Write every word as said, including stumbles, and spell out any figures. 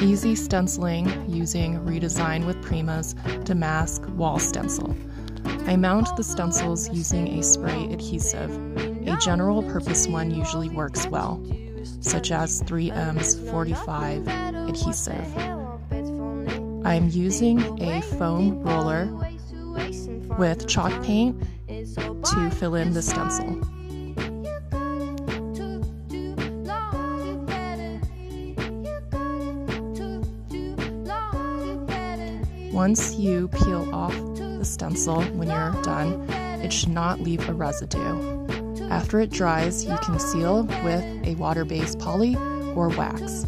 Easy Stenciling Using Redesign with Prima's Damask Wall Stencil. I mount the stencils using a spray adhesive. A general purpose one usually works well, such as three M's forty-five adhesive. I'm using a foam roller with chalk paint to fill in the stencil. Once you peel off the stencil when you're done, it should not leave a residue. After it dries, you can seal with a water-based poly or wax.